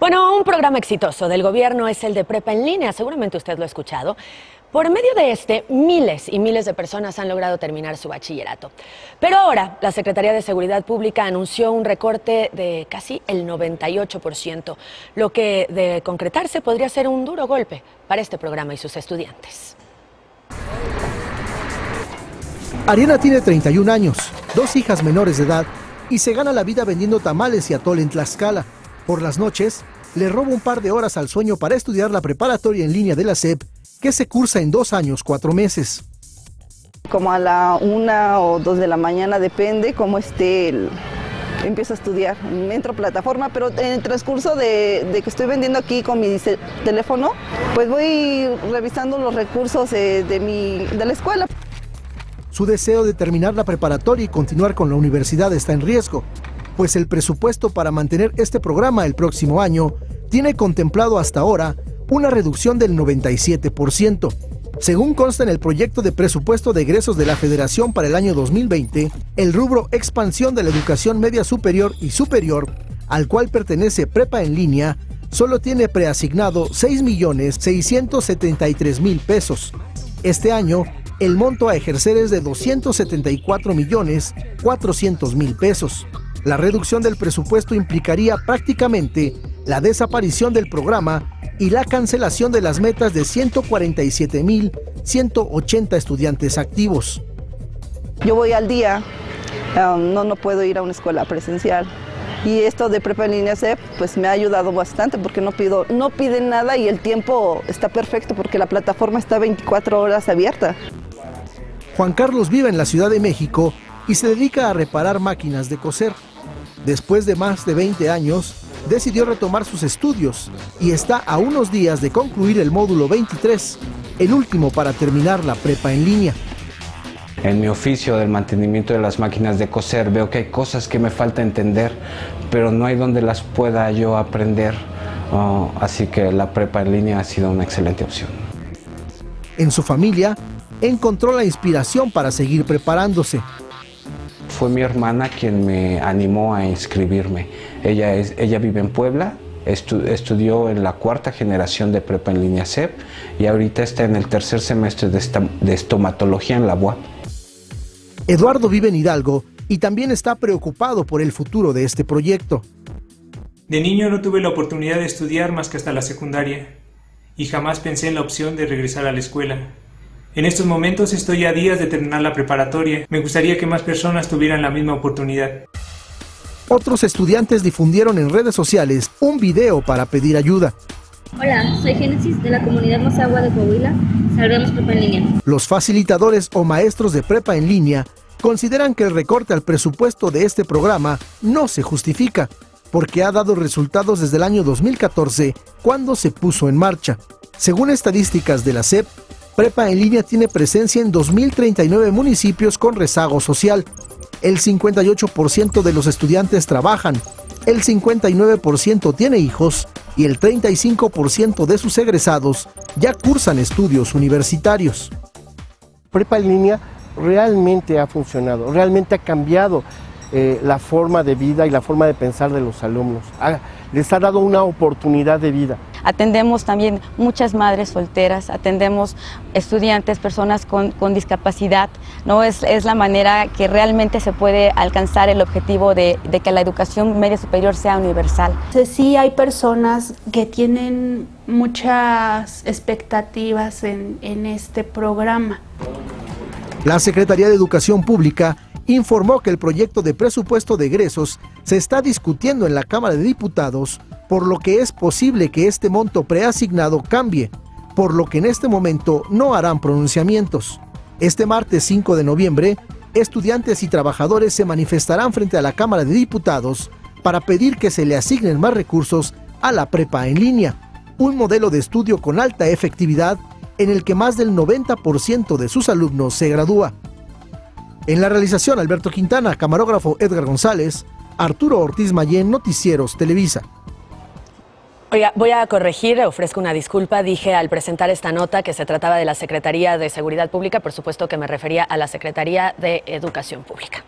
Bueno, un programa exitoso del gobierno es el de Prepa en Línea, seguramente usted lo ha escuchado. Por medio de este, miles y miles de personas han logrado terminar su bachillerato. Pero ahora, la Secretaría de Seguridad Pública anunció un recorte de casi el 98%, lo que de concretarse podría ser un duro golpe para este programa y sus estudiantes. Ariana tiene 31 años, dos hijas menores de edad y se gana la vida vendiendo tamales y atole en Tlaxcala. Por las noches, le roba un par de horas al sueño para estudiar la preparatoria en línea de la SEP, que se cursa en 2 años, 4 meses. Como a la 1 o 2 de la mañana, depende cómo esté, empiezo a estudiar. Entro a plataforma, pero en el transcurso de que estoy vendiendo aquí con mi teléfono, pues voy revisando los recursos de la escuela. Su deseo de terminar la preparatoria y continuar con la universidad está en riesgo, pues el presupuesto para mantener este programa el próximo año tiene contemplado hasta ahora una reducción del 97%. Según consta en el Proyecto de Presupuesto de Egresos de la Federación para el año 2020, el rubro Expansión de la Educación Media Superior y Superior, al cual pertenece Prepa en Línea, solo tiene preasignado 6.673.000 pesos. Este año, el monto a ejercer es de 274.400.000 pesos. La reducción del presupuesto implicaría prácticamente la desaparición del programa y la cancelación de las metas de 147.180 estudiantes activos. Yo voy al día, no puedo ir a una escuela presencial. Y esto de Prepa en Línea SEP, pues me ha ayudado bastante porque no piden nada y el tiempo está perfecto porque la plataforma está 24 horas abierta. Juan Carlos vive en la Ciudad de México y se dedica a reparar máquinas de coser. Después de más de 20 años, decidió retomar sus estudios y está a unos días de concluir el módulo 23, el último para terminar la prepa en línea. En mi oficio del mantenimiento de las máquinas de coser veo que hay cosas que me falta entender, pero no hay donde las pueda yo aprender, así que la prepa en línea ha sido una excelente opción. En su familia encontró la inspiración para seguir preparándose. Fue mi hermana quien me animó a inscribirme. Ella vive en Puebla, estudió en la 4ª generación de Prepa en Línea SEP y ahorita está en el 3er semestre de estomatología en la BUAP. Eduardo vive en Hidalgo y también está preocupado por el futuro de este proyecto. De niño no tuve la oportunidad de estudiar más que hasta la secundaria y jamás pensé en la opción de regresar a la escuela. En estos momentos estoy a días de terminar la preparatoria. Me gustaría que más personas tuvieran la misma oportunidad. Otros estudiantes difundieron en redes sociales un video para pedir ayuda. Hola, soy Génesis de la comunidad Mosagua de Coahuila. Salvemos Prepa en Línea. Los facilitadores o maestros de Prepa en Línea consideran que el recorte al presupuesto de este programa no se justifica, porque ha dado resultados desde el año 2014, cuando se puso en marcha. Según estadísticas de la SEP, Prepa en Línea tiene presencia en 2.039 municipios con rezago social. El 58% de los estudiantes trabajan, el 59% tiene hijos y el 35% de sus egresados ya cursan estudios universitarios. Prepa en Línea realmente ha funcionado, realmente ha cambiado la forma de vida y la forma de pensar de los alumnos. Les ha dado una oportunidad de vida. Atendemos también muchas madres solteras, atendemos estudiantes, personas con discapacidad. ¿No? Es la manera que realmente se puede alcanzar el objetivo de que la educación media superior sea universal. Sí hay personas que tienen muchas expectativas en este programa. La Secretaría de Educación Pública informó que el proyecto de presupuesto de egresos se está discutiendo en la Cámara de Diputados, por lo que es posible que este monto preasignado cambie, por lo que en este momento no harán pronunciamientos. Este martes 5 de noviembre, estudiantes y trabajadores se manifestarán frente a la Cámara de Diputados para pedir que se le asignen más recursos a la prepa en línea, un modelo de estudio con alta efectividad en el que más del 90% de sus alumnos se gradúa. En la realización, Alberto Quintana, camarógrafo Edgar González, Arturo Ortiz Mayén, Noticieros Televisa. Oiga, voy a corregir, ofrezco una disculpa. Dije al presentar esta nota que se trataba de la Secretaría de Seguridad Pública, por supuesto que me refería a la Secretaría de Educación Pública.